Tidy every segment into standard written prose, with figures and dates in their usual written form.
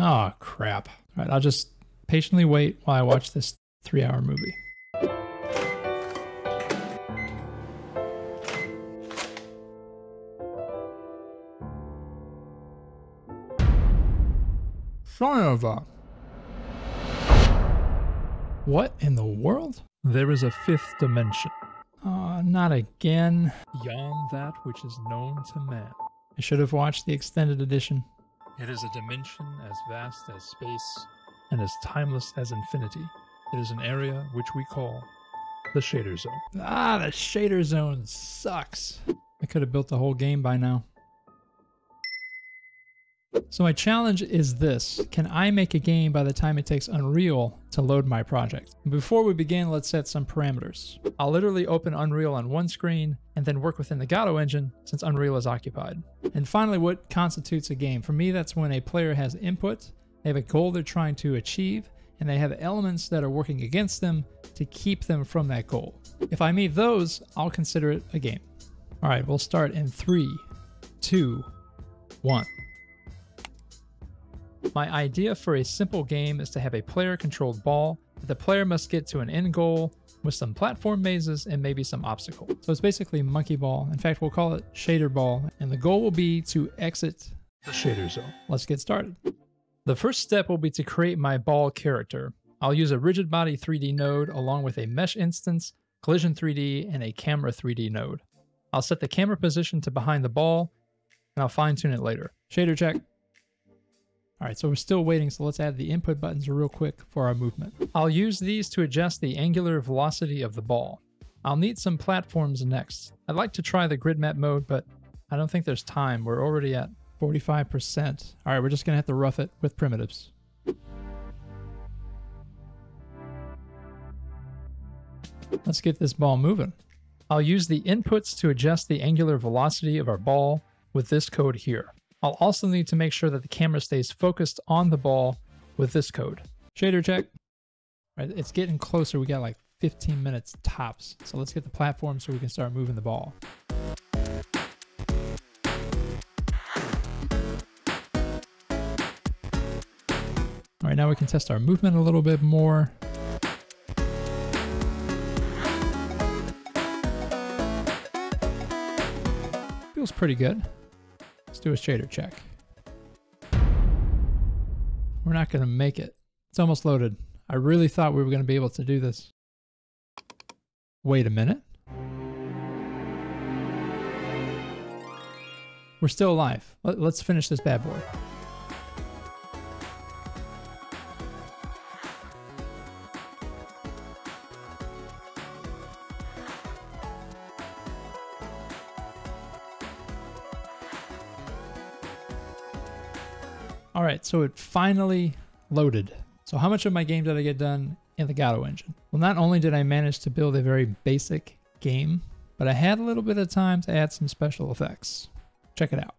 Oh, crap. All right, I'll just patiently wait while I watch this 3-hour movie. Son of a... What in the world? There is a fifth dimension. Not again. Beyond that which is known to man. I should have watched the extended edition. It is a dimension as vast as space and as timeless as infinity. It is an area which we call the Shader Zone. Ah, the Shader Zone sucks. I could have built the whole game by now. So my challenge is this. Can I make a game by the time it takes Unreal to load my project? Before we begin, let's set some parameters. I'll literally open Unreal on one screen and then work within the Gato engine since Unreal is occupied. And finally, what constitutes a game? For me, that's when a player has input, they have a goal they're trying to achieve, and they have elements that are working against them to keep them from that goal. If I meet those, I'll consider it a game. All right, we'll start in 3, 2, 1. My idea for a simple game is to have a player-controlled ball that the player must get to an end goal with some platform mazes and maybe some obstacles. So it's basically Monkey Ball. In fact, we'll call it Shader Ball, and the goal will be to exit the Shader Zone. Let's get started. The first step will be to create my ball character. I'll use a rigid body 3D node along with a mesh instance, collision 3D, and a camera 3D node. I'll set the camera position to behind the ball, and I'll fine-tune it later. Shader check. All right, so we're still waiting, so let's add the input buttons real quick for our movement. I'll use these to adjust the angular velocity of the ball. I'll need some platforms next. I'd like to try the grid map mode, but I don't think there's time. We're already at 45%. All right, we're just gonna have to rough it with primitives. Let's get this ball moving. I'll use the inputs to adjust the angular velocity of our ball with this code here. I'll also need to make sure that the camera stays focused on the ball with this code. Shader check. All right, it's getting closer. We got like 15 minutes tops. So let's get the platform so we can start moving the ball. All right, now we can test our movement a little bit more. Feels pretty good. Let's do a shader check. We're not gonna make it. It's almost loaded. I really thought we were gonna be able to do this. Wait a minute. We're still alive. Let's finish this bad boy. All right, so it finally loaded. So how much of my game did I get done in the Gato engine? Well, not only did I manage to build a very basic game, but I had a little bit of time to add some special effects. Check it out.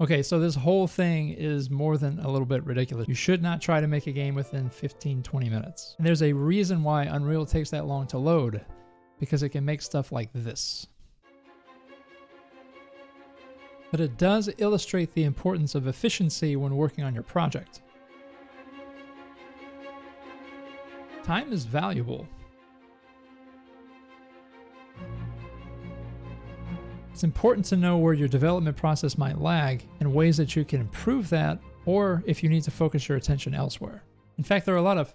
Okay, so this whole thing is more than a little bit ridiculous. You should not try to make a game within 15-20 minutes. And there's a reason why Unreal takes that long to load, because it can make stuff like this. But it does illustrate the importance of efficiency when working on your project. Time is valuable. It's important to know where your development process might lag and ways that you can improve that, or if you need to focus your attention elsewhere. In fact, there are a lot of...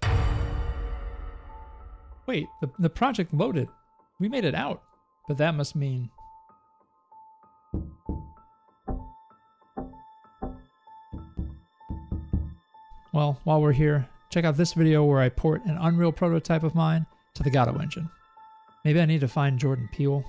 Wait, the project loaded. We made it out. But that must mean... Well, while we're here, check out this video where I port an Unreal prototype of mine to the Gato engine. Maybe I need to find Jordan Peele.